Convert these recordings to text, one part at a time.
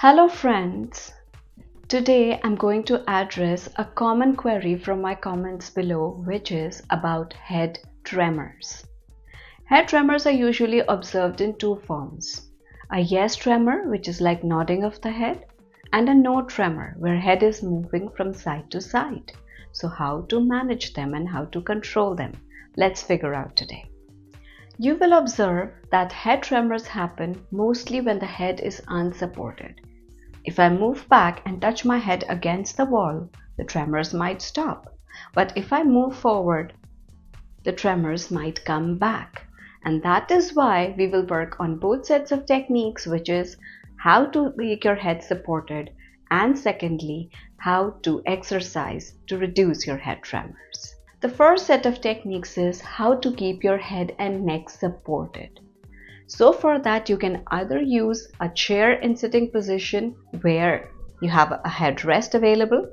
Hello friends, today I'm going to address a common query from my comments below, which is about head tremors. Head tremors are usually observed in two forms, a yes tremor, which is like nodding of the head, and a no tremor, where head is moving from side to side. So how to manage them and how to control them? Let's figure out today. You will observe that head tremors happen mostly when the head is unsupported. If I move back and touch my head against the wall, the tremors might stop. But if I move forward, the tremors might come back. And that is why we will work on both sets of techniques, which is how to make your head supported and secondly, how to exercise to reduce your head tremors. The first set of techniques is how to keep your head and neck supported. So for that, you can either use a chair in sitting position where you have a headrest available,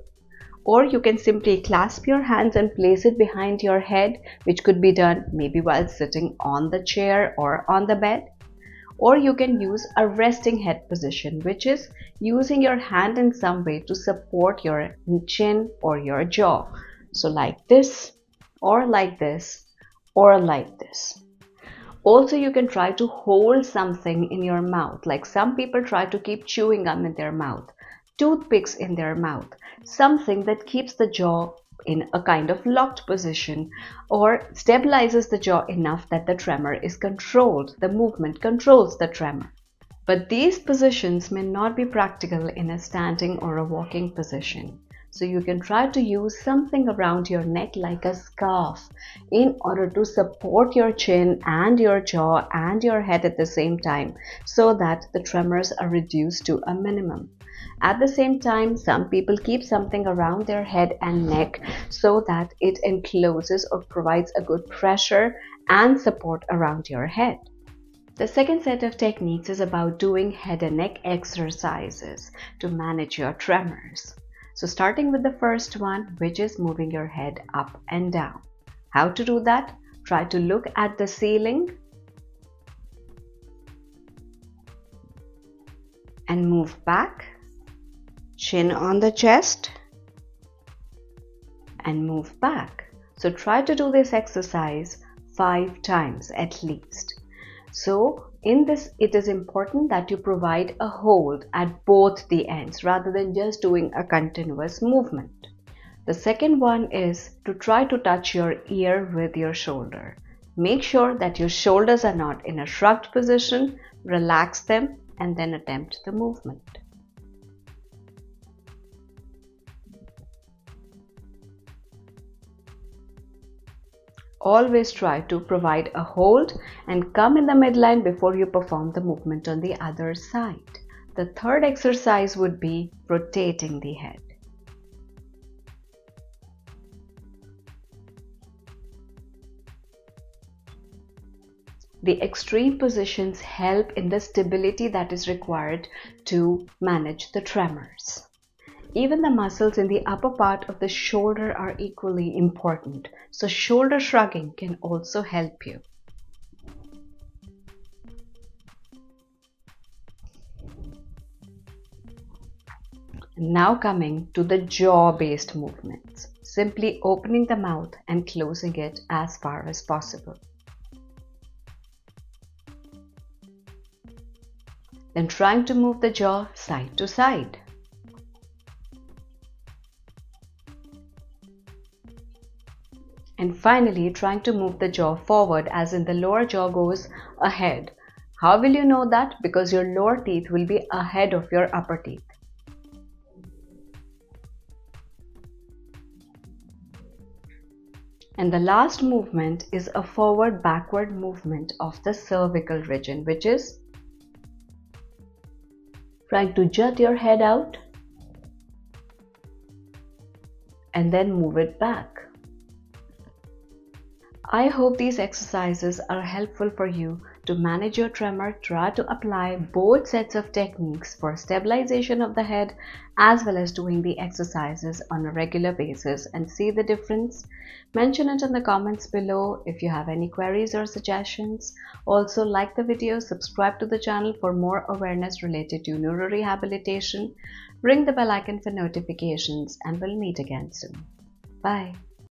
or you can simply clasp your hands and place it behind your head, which could be done maybe while sitting on the chair or on the bed, or you can use a resting head position, which is using your hand in some way to support your chin or your jaw. So like this, or like this, or like this. Also, you can try to hold something in your mouth. Like some people try to keep chewing gum in their mouth, toothpicks in their mouth, something that keeps the jaw in a kind of locked position or stabilizes the jaw enough that the tremor is controlled. The movement controls the tremor. But these positions may not be practical in a standing or a walking position. So you can try to use something around your neck like a scarf in order to support your chin and your jaw and your head at the same time so that the tremors are reduced to a minimum. At the same time, some people keep something around their head and neck so that it encloses or provides a good pressure and support around your head. The second set of techniques is about doing head and neck exercises to manage your tremors. So starting with the first one, which is moving your head up and down. How to do that? Try to look at the ceiling and move back, chin on the chest and move back. So try to do this exercise 5 times at least. So in this, it is important that you provide a hold at both the ends rather than just doing a continuous movement. The second one is to try to touch your ear with your shoulder. Make sure that your shoulders are not in a shrugged position, relax them and then attempt the movement. Always try to provide a hold and come in the midline before you perform the movement on the other side. The third exercise would be rotating the head. The extreme positions help in the stability that is required to manage the tremors. Even the muscles in the upper part of the shoulder are equally important, so shoulder shrugging can also help you. Now coming to the jaw-based movements, simply opening the mouth and closing it as far as possible. Then trying to move the jaw side to side. And finally, trying to move the jaw forward as in the lower jaw goes ahead. How will you know that? Because your lower teeth will be ahead of your upper teeth. And the last movement is a forward-backward movement of the cervical region, which is trying to jut your head out and then move it back. I hope these exercises are helpful for you To manage your tremor, try to apply both sets of techniques for stabilization of the head as well as doing the exercises on a regular basis and see the difference. Mention it in the comments below if you have any queries or suggestions. Also, like the video, subscribe to the channel for more awareness related to neurorehabilitation. Ring the bell icon for notifications and we'll meet again soon. Bye.